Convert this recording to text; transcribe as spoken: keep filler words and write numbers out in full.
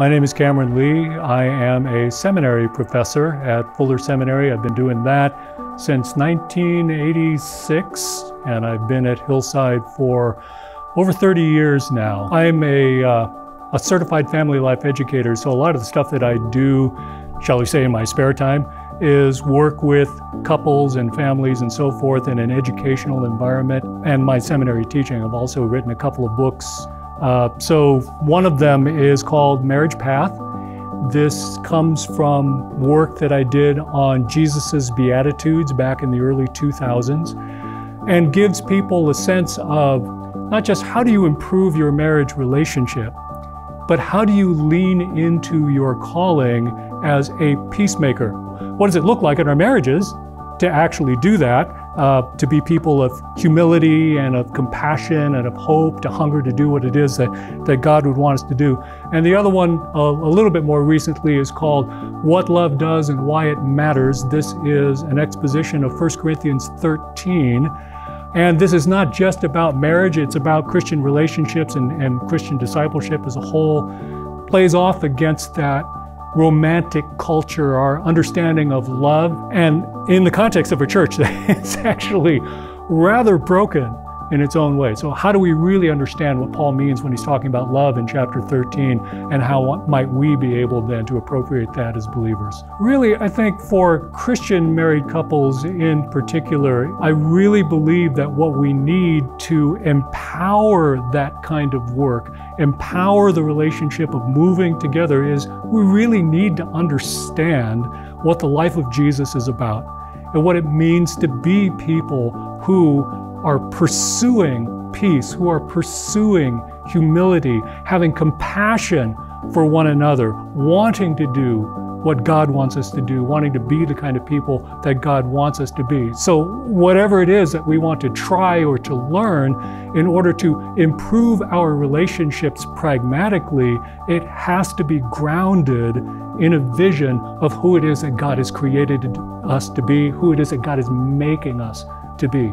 My name is Cameron Lee. I am a seminary professor at Fuller Seminary. I've been doing that since nineteen eighty-six, and I've been at Hillside for over thirty years now. I'm a, uh, a certified family life educator, so a lot of the stuff that I do, shall we say, in my spare time, is work with couples and families and so forth in an educational environment. And my seminary teaching, I've also written a couple of books. Uh, so one of them is called Marriage Path. This comes from work that I did on Jesus' Beatitudes back in the early two thousands, and gives people a sense of not just how do you improve your marriage relationship, but how do you lean into your calling as a peacemaker? What does it look like in our marriages to actually do that, uh, to be people of humility and of compassion and of hope, to hunger to do what it is that, that God would want us to do. And the other one, uh, a little bit more recently, is called What Love Does and Why It Matters. This is an exposition of First Corinthians thirteen. And this is not just about marriage, it's about Christian relationships and, and Christian discipleship as a whole. Plays off against that romantic culture, our understanding of love. And in the context of a church that is actually rather broken in its own way. So how do we really understand what Paul means when he's talking about love in chapter thirteen, and how might we be able then to appropriate that as believers? Really, I think for Christian married couples in particular, I really believe that what we need to empower that kind of work, empower the relationship of moving together, is we really need to understand what the life of Jesus is about and what it means to be people who are pursuing peace, who are pursuing humility, having compassion for one another, wanting to do what God wants us to do, wanting to be the kind of people that God wants us to be. So whatever it is that we want to try or to learn in order to improve our relationships pragmatically, it has to be grounded in a vision of who it is that God has created us to be, who it is that God is making us to be.